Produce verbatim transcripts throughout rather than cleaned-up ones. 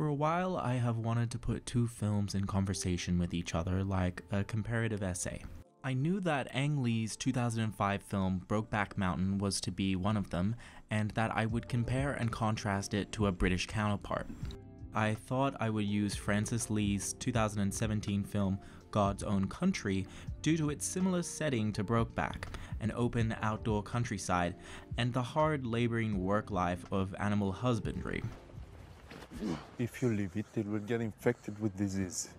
For a while, I have wanted to put two films in conversation with each other like a comparative essay. I knew that Ang Lee's two thousand five film Brokeback Mountain was to be one of them, and that I would compare and contrast it to a British counterpart. I thought I would use Francis Lee's two thousand seventeen film God's Own Country due to its similar setting to Brokeback, an open outdoor countryside, and the hard laboring work life of animal husbandry. If you leave it, it will get infected with disease.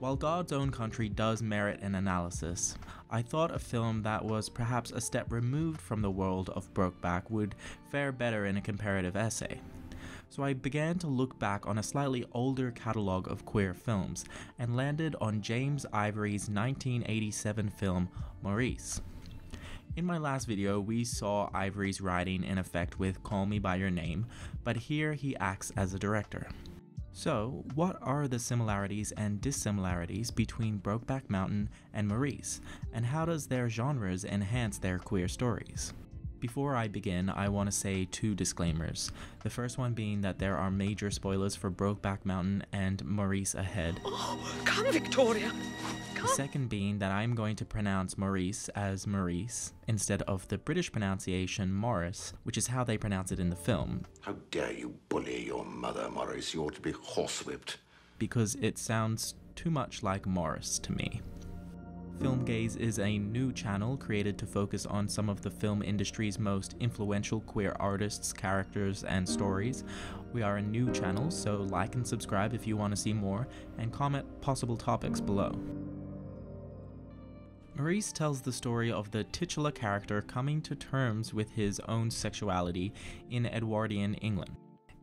While God's Own Country does merit an analysis, I thought a film that was perhaps a step removed from the world of Brokeback would fare better in a comparative essay. So I began to look back on a slightly older catalogue of queer films, and landed on James Ivory's nineteen eighty-seven film Maurice. In my last video, we saw Ivory's writing in effect with Call Me By Your Name, but here he acts as a director. So, what are the similarities and dissimilarities between Brokeback Mountain and Maurice, and how does their genres enhance their queer stories? Before I begin, I want to say two disclaimers, the first one being that there are major spoilers for Brokeback Mountain and Maurice ahead. Oh, come Victoria! Come. The second being that I'm going to pronounce Maurice as Maurice, instead of the British pronunciation Morris, which is how they pronounce it in the film. How dare you bully your mother, Maurice, you ought to be horsewhipped. Because it sounds too much like Morris to me. Film Gaze is a new channel created to focus on some of the film industry's most influential queer artists, characters, and stories. We are a new channel, so like and subscribe if you want to see more, and comment possible topics below. Maurice tells the story of the titular character coming to terms with his own sexuality in Edwardian England.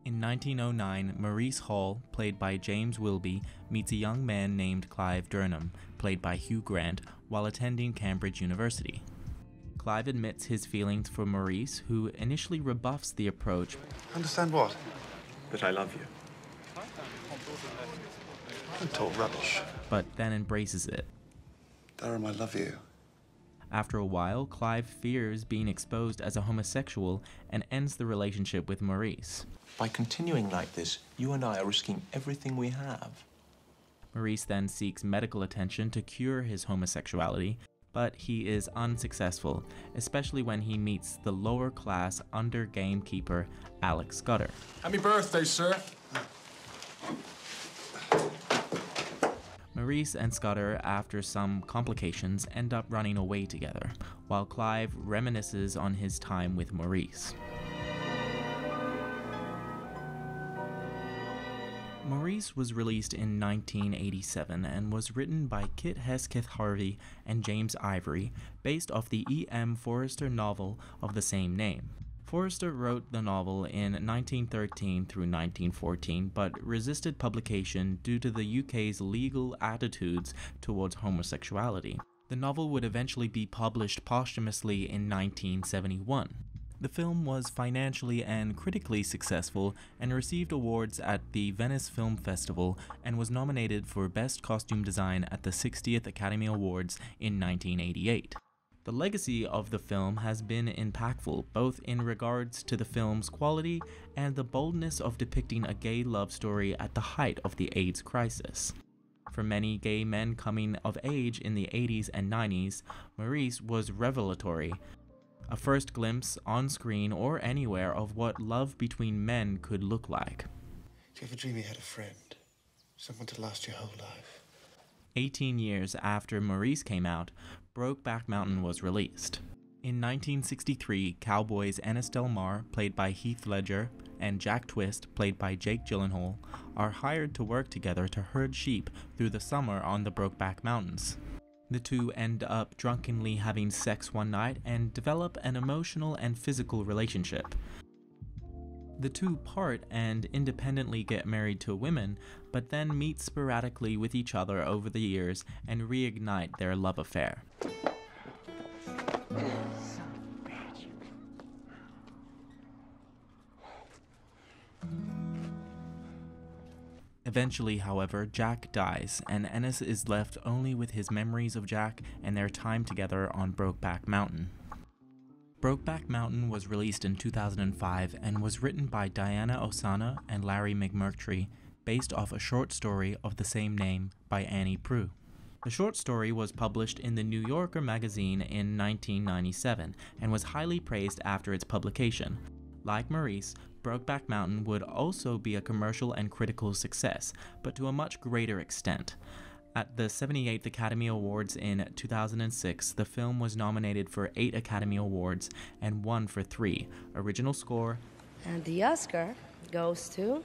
In nineteen oh nine, Maurice Hall, played by James Wilby, meets a young man named Clive Durnham, played by Hugh Grant, while attending Cambridge University. Clive admits his feelings for Maurice, who initially rebuffs the approach. Understand what? That I love you. Don't talk rubbish. But then embraces it. Durham, I love you. After a while, Clive fears being exposed as a homosexual and ends the relationship with Maurice. By continuing like this, you and I are risking everything we have. Maurice then seeks medical attention to cure his homosexuality, but he is unsuccessful, especially when he meets the lower-class under-gamekeeper Alex Scudder. Happy birthday, sir. Maurice and Scudder, after some complications, end up running away together, while Clive reminisces on his time with Maurice. Maurice was released in nineteen eighty-seven and was written by Kit Hesketh-Harvey and James Ivory, based off the E M Forster novel of the same name. Forster wrote the novel in nineteen thirteen through nineteen fourteen, but resisted publication due to the U K's legal attitudes towards homosexuality. The novel would eventually be published posthumously in nineteen seventy-one. The film was financially and critically successful and received awards at the Venice Film Festival and was nominated for Best Costume Design at the sixtieth Academy Awards in nineteen eighty-eight. The legacy of the film has been impactful, both in regards to the film's quality and the boldness of depicting a gay love story at the height of the AIDS crisis. For many gay men coming of age in the eighties and nineties, Maurice was revelatory, a first glimpse on screen or anywhere of what love between men could look like. Do you ever dream you had a friend, someone to last your whole life? eighteen years after Maurice came out, Brokeback Mountain was released. In nineteen sixty-three, cowboys Ennis Del Mar, played by Heath Ledger, and Jack Twist, played by Jake Gyllenhaal, are hired to work together to herd sheep through the summer on the Brokeback Mountains. The two end up drunkenly having sex one night and develop an emotional and physical relationship. The two part and independently get married to women, but then meet sporadically with each other over the years and reignite their love affair. Eventually, however, Jack dies, and Ennis is left only with his memories of Jack and their time together on Brokeback Mountain. Brokeback Mountain was released in two thousand five and was written by Diana Ossana and Larry McMurtry, based off a short story of the same name by Annie Proulx. The short story was published in the New Yorker magazine in nineteen ninety-seven and was highly praised after its publication. Like Maurice, Brokeback Mountain would also be a commercial and critical success, but to a much greater extent. At the seventy-eighth Academy Awards in two thousand six, the film was nominated for eight Academy Awards and won for three, original score. And the Oscar goes to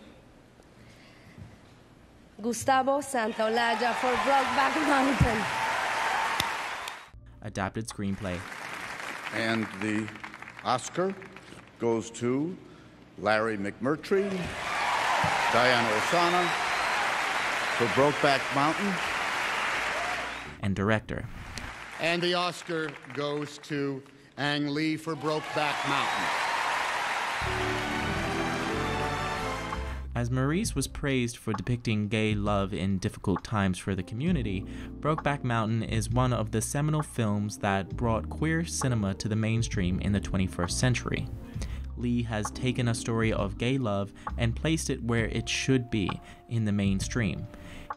Gustavo Santaolaja for Brokeback Mountain. Adapted screenplay. And the Oscar goes to Larry McMurtry, Diana Ossana for Brokeback Mountain. And director. And the Oscar goes to Ang Lee for Brokeback Mountain. As Maurice was praised for depicting gay love in difficult times for the community, Brokeback Mountain is one of the seminal films that brought queer cinema to the mainstream in the twenty-first century. Lee has taken a story of gay love and placed it where it should be, in the mainstream.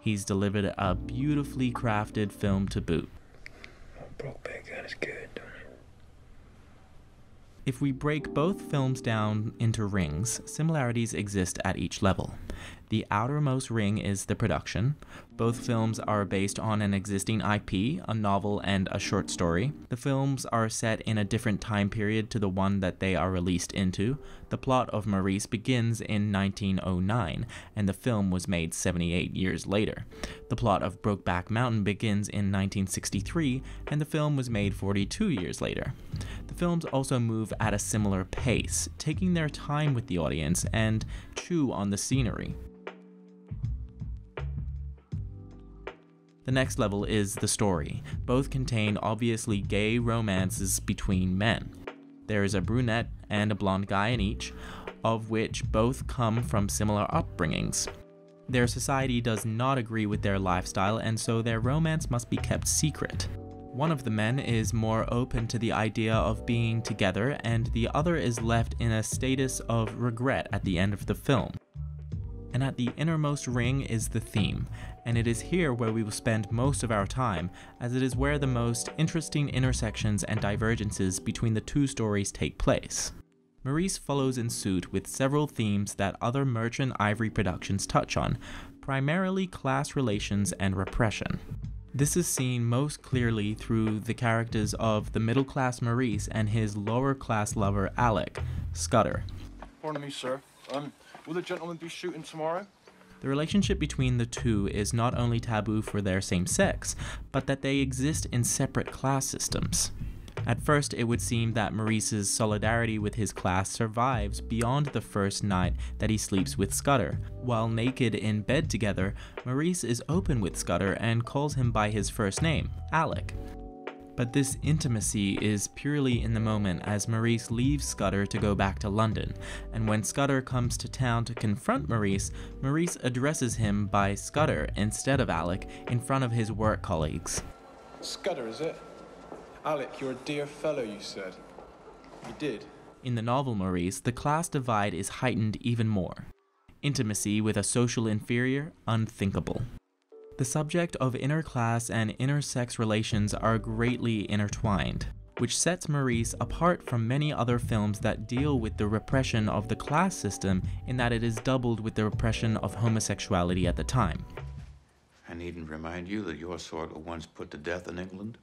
He's delivered a beautifully crafted film to boot. Brokeback Mountain is good, don't it? If we break both films down into rings, similarities exist at each level. The outermost ring is the production. Both films are based on an existing I P, a novel and a short story. The films are set in a different time period to the one that they are released into. The plot of Maurice begins in nineteen oh nine, and the film was made seventy-eight years later. The plot of Brokeback Mountain begins in nineteen sixty-three, and the film was made forty-two years later. The films also move at a similar pace, taking their time with the audience and chew on the scenery. The next level is the story. Both contain obviously gay romances between men. There is a brunette and a blonde guy in each, of which both come from similar upbringings. Their society does not agree with their lifestyle, and so their romance must be kept secret. One of the men is more open to the idea of being together, and the other is left in a status of regret at the end of the film. And at the innermost ring is the theme, and it is here where we will spend most of our time, as it is where the most interesting intersections and divergences between the two stories take place. Maurice follows in suit with several themes that other Merchant Ivory productions touch on, primarily class relations and repression. This is seen most clearly through the characters of the middle-class Maurice and his lower-class lover Alex Scudder. Pardon me, sir. Um... Will the gentleman be shooting tomorrow? The relationship between the two is not only taboo for their same sex, but that they exist in separate class systems. At first, it would seem that Maurice's solidarity with his class survives beyond the first night that he sleeps with Scudder. While naked in bed together, Maurice is open with Scudder and calls him by his first name, Alex. But this intimacy is purely in the moment as Maurice leaves Scudder to go back to London, and when Scudder comes to town to confront Maurice, Maurice addresses him by Scudder instead of Alex in front of his work colleagues. Scudder, is it? Alex, you're a dear fellow, you said. You did. In the novel Maurice, the class divide is heightened even more. Intimacy with a social inferior, unthinkable. The subject of interclass and intersex relations are greatly intertwined, which sets Maurice apart from many other films that deal with the repression of the class system in that it is doubled with the repression of homosexuality at the time. I needn't remind you that your sort were once put to death in England.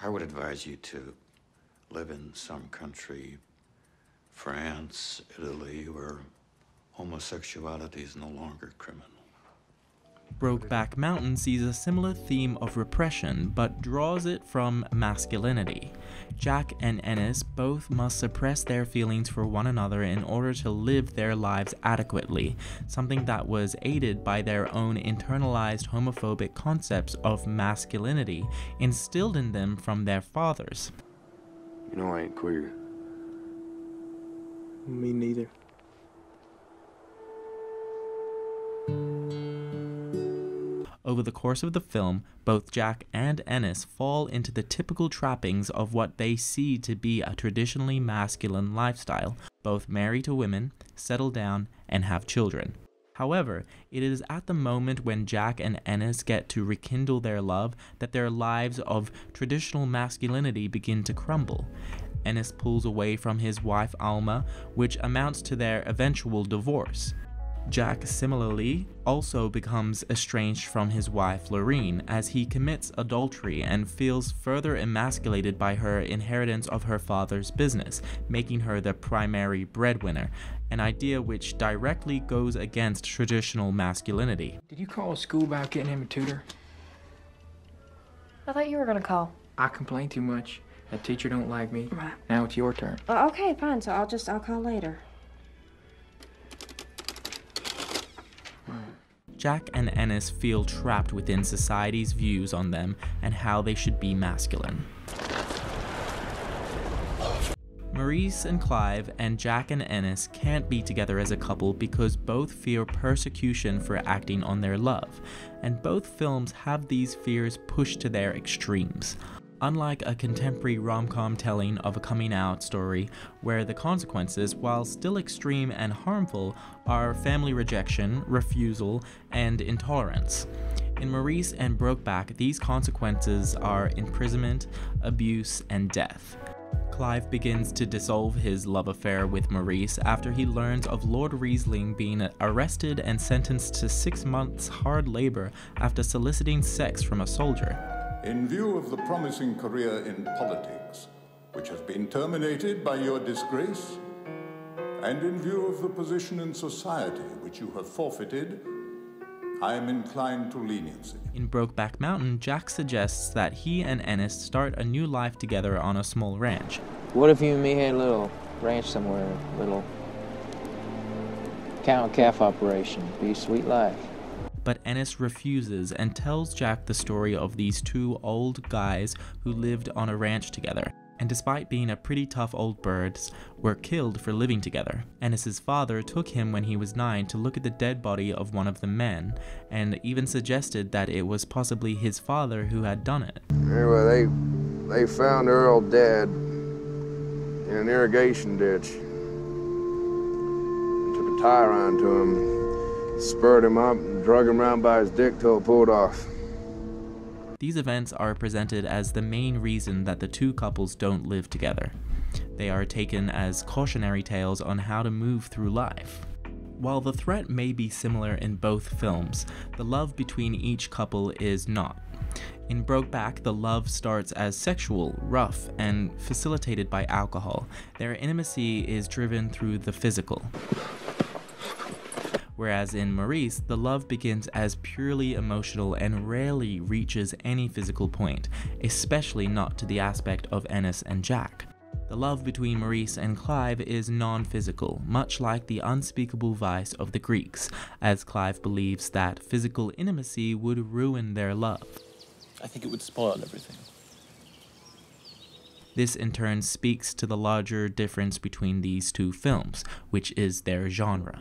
I would advise you to live in some country, France, Italy, or homosexuality is no longer criminal. Brokeback Mountain sees a similar theme of repression, but draws it from masculinity. Jack and Ennis both must suppress their feelings for one another in order to live their lives adequately, something that was aided by their own internalized homophobic concepts of masculinity instilled in them from their fathers. You know I ain't queer. Me neither. Over over the course of the film, both Jack and Ennis fall into the typical trappings of what they see to be a traditionally masculine lifestyle, both marry to women, settle down, and have children. However, it is at the moment when Jack and Ennis get to rekindle their love that their lives of traditional masculinity begin to crumble. Ennis pulls away from his wife Alma, which amounts to their eventual divorce. Jack similarly also becomes estranged from his wife Lorene as he commits adultery and feels further emasculated by her inheritance of her father's business, making her the primary breadwinner, an idea which directly goes against traditional masculinity. Did you call school about getting him a tutor? I thought you were gonna call. I complain too much. That teacher don't like me. Right. Now it's your turn. Uh, okay, fine, so I'll just, I'll call later. Jack and Ennis feel trapped within society's views on them and how they should be masculine. Maurice and Clive and Jack and Ennis can't be together as a couple because both fear persecution for acting on their love, and both films have these fears pushed to their extremes. Unlike a contemporary rom-com telling of a coming-out story, where the consequences, while still extreme and harmful, are family rejection, refusal, and intolerance. In Maurice and Brokeback, these consequences are imprisonment, abuse, and death. Clive begins to dissolve his love affair with Maurice after he learns of Lord Riesling being arrested and sentenced to six months hard labor after soliciting sex from a soldier. In view of the promising career in politics, which has been terminated by your disgrace, and in view of the position in society which you have forfeited, I am inclined to leniency. In Brokeback Mountain, Jack suggests that he and Ennis start a new life together on a small ranch. What if you and me had a little ranch somewhere, a little cow and calf operation? It'd be a sweet life. But Ennis refuses and tells Jack the story of these two old guys who lived on a ranch together, and despite being a pretty tough old birds, were killed for living together. Ennis's father took him when he was nine to look at the dead body of one of the men, and even suggested that it was possibly his father who had done it. Anyway, they, they found Earl dead in an irrigation ditch, and took a tie around to him. Spurred him up and drug him around by his dick till it pulled off. These events are presented as the main reason that the two couples don't live together. They are taken as cautionary tales on how to move through life. While the threat may be similar in both films, the love between each couple is not. In Brokeback, the love starts as sexual, rough, and facilitated by alcohol. Their intimacy is driven through the physical. Whereas in Maurice, the love begins as purely emotional and rarely reaches any physical point, especially not to the aspect of Ennis and Jack. The love between Maurice and Clive is non-physical, much like the unspeakable vice of the Greeks, as Clive believes that physical intimacy would ruin their love. I think it would spoil everything. This in turn speaks to the larger difference between these two films, which is their genre.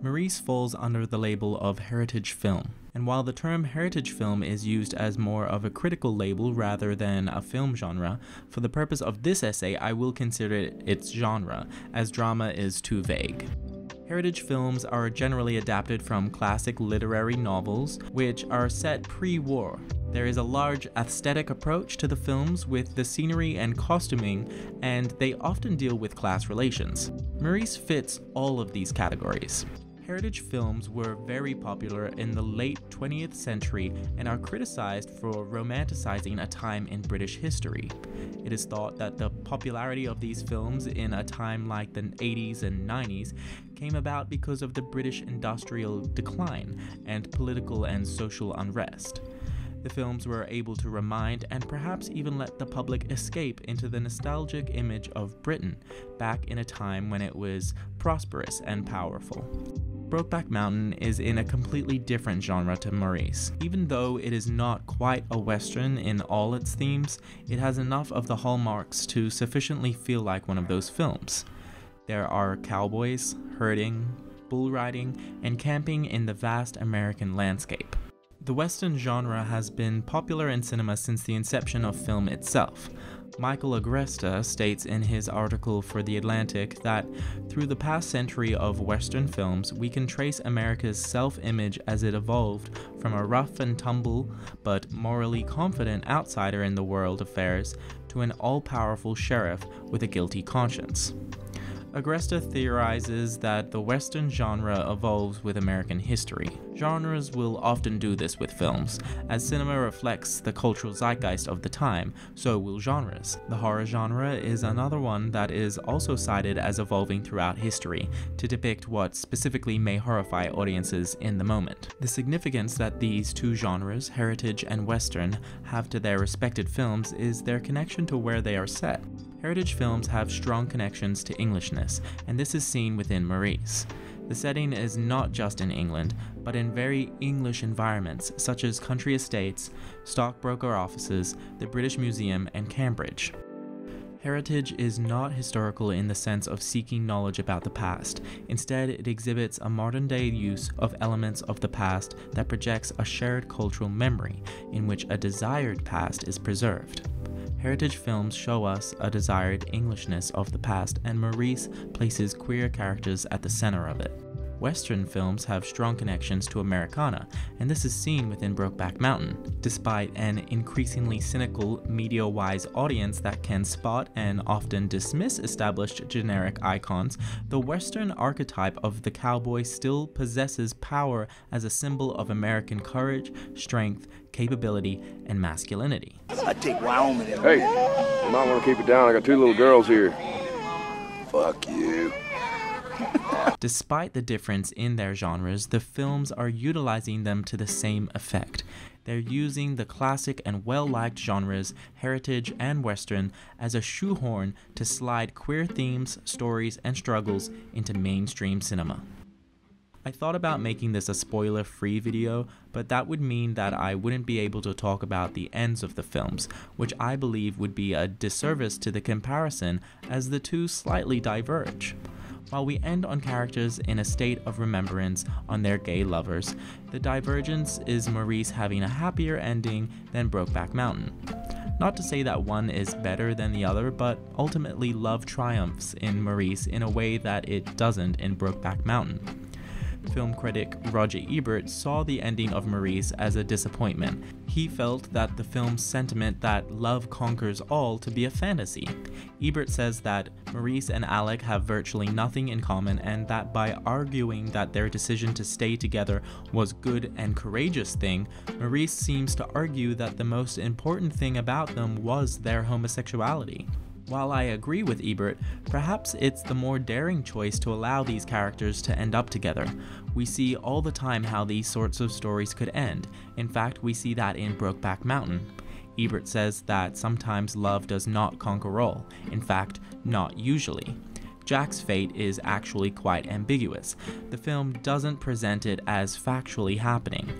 Maurice falls under the label of heritage film, and while the term heritage film is used as more of a critical label rather than a film genre, for the purpose of this essay I will consider it its genre, as drama is too vague. Heritage films are generally adapted from classic literary novels, which are set pre-war. There is a large aesthetic approach to the films with the scenery and costuming, and they often deal with class relations. Maurice fits all of these categories. Heritage films were very popular in the late twentieth century and are criticized for romanticizing a time in British history. It is thought that the popularity of these films in a time like the eighties and nineties came about because of the British industrial decline and political and social unrest. The films were able to remind and perhaps even let the public escape into the nostalgic image of Britain back in a time when it was prosperous and powerful. Brokeback Mountain is in a completely different genre to Maurice. Even though it is not quite a Western in all its themes, it has enough of the hallmarks to sufficiently feel like one of those films. There are cowboys, herding, bull riding, and camping in the vast American landscape. The Western genre has been popular in cinema since the inception of film itself. Michael Agresta states in his article for The Atlantic that, through the past century of Western films, we can trace America's self-image as it evolved from a rough and tumble but morally confident outsider in the world affairs to an all-powerful sheriff with a guilty conscience. Agresta theorizes that the Western genre evolves with American history. Genres will often do this with films. As cinema reflects the cultural zeitgeist of the time, so will genres. The horror genre is another one that is also cited as evolving throughout history, to depict what specifically may horrify audiences in the moment. The significance that these two genres, heritage and Western, have to their respective films is their connection to where they are set. Heritage films have strong connections to Englishness, and this is seen within Maurice. The setting is not just in England, but in very English environments such as country estates, stockbroker offices, the British Museum, and Cambridge. Heritage is not historical in the sense of seeking knowledge about the past. Instead, it exhibits a modern-day use of elements of the past that projects a shared cultural memory in which a desired past is preserved. Heritage films show us a desired Englishness of the past, and Maurice places queer characters at the center of it. Western films have strong connections to Americana, and this is seen within Brokeback Mountain, despite an increasingly cynical, media-wise audience that can spot and often dismiss established generic icons, the Western archetype of the cowboy still possesses power as a symbol of American courage, strength, capability, and masculinity. I take Wyoming. Hey, you might want to keep it down. I got two little girls here. Fuck you. Despite the difference in their genres, the films are utilizing them to the same effect. They're using the classic and well-liked genres, heritage and Western, as a shoehorn to slide queer themes, stories, and struggles into mainstream cinema. I thought about making this a spoiler-free video, but that would mean that I wouldn't be able to talk about the ends of the films, which I believe would be a disservice to the comparison as the two slightly diverge. While we end on characters in a state of remembrance on their gay lovers, the divergence is Maurice having a happier ending than Brokeback Mountain. Not to say that one is better than the other, but ultimately love triumphs in Maurice in a way that it doesn't in Brokeback Mountain. Film critic Roger Ebert saw the ending of Maurice as a disappointment. He felt that the film's sentiment that love conquers all to be a fantasy. Ebert says that Maurice and Alec have virtually nothing in common, and that by arguing that their decision to stay together was a good and courageous thing, Maurice seems to argue that the most important thing about them was their homosexuality. While I agree with Ebert, perhaps it's the more daring choice to allow these characters to end up together. We see all the time how these sorts of stories could end. In fact, we see that in Brokeback Mountain. Ebert says that sometimes love does not conquer all. In fact, not usually. Jack's fate is actually quite ambiguous. The film doesn't present it as factually happening.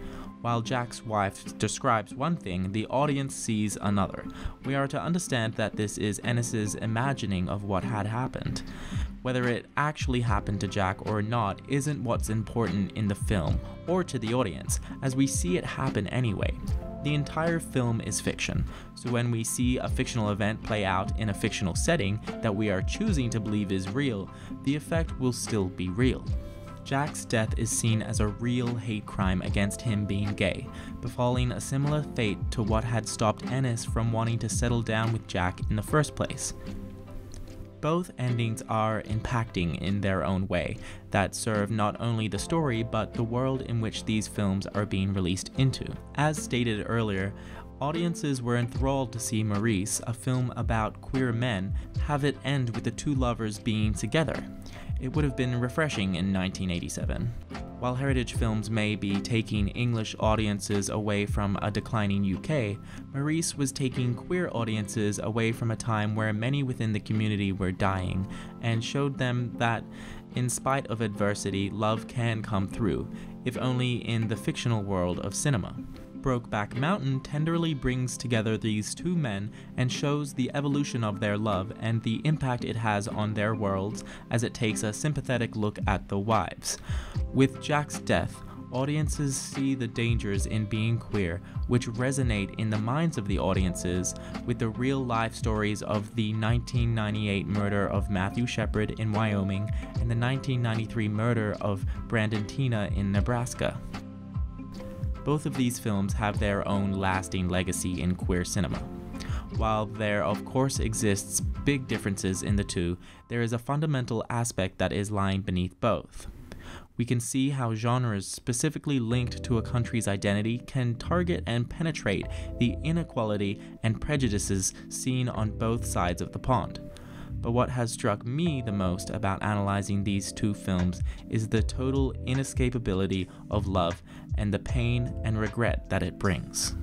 While Jack's wife describes one thing, the audience sees another. We are to understand that this is Ennis's imagining of what had happened. Whether it actually happened to Jack or not isn't what's important in the film, or to the audience, as we see it happen anyway. The entire film is fiction, so when we see a fictional event play out in a fictional setting that we are choosing to believe is real, the effect will still be real. Jack's death is seen as a real hate crime against him being gay, befalling a similar fate to what had stopped Ennis from wanting to settle down with Jack in the first place. Both endings are impacting in their own way, that serve not only the story but the world in which these films are being released into. As stated earlier, audiences were enthralled to see Maurice, a film about queer men, have it end with the two lovers being together. It would have been refreshing in nineteen eighty-seven. While heritage films may be taking English audiences away from a declining U K, Maurice was taking queer audiences away from a time where many within the community were dying, and showed them that, in spite of adversity, love can come through, if only in the fictional world of cinema. Brokeback Mountain tenderly brings together these two men and shows the evolution of their love and the impact it has on their worlds as it takes a sympathetic look at the wives. With Jack's death, Audiences see the dangers in being queer, which resonate in the minds of the audiences with the real-life stories of the nineteen ninety-eight murder of Matthew Shepard in Wyoming and the nineteen ninety-three murder of Brandon Teena in Nebraska. Both of these films have their own lasting legacy in queer cinema. While there of course exists big differences in the two, there is a fundamental aspect that is lying beneath both. We can see how genres specifically linked to a country's identity can target and penetrate the inequality and prejudices seen on both sides of the pond. But what has struck me the most about analyzing these two films is the total inescapability of love and the pain and regret that it brings.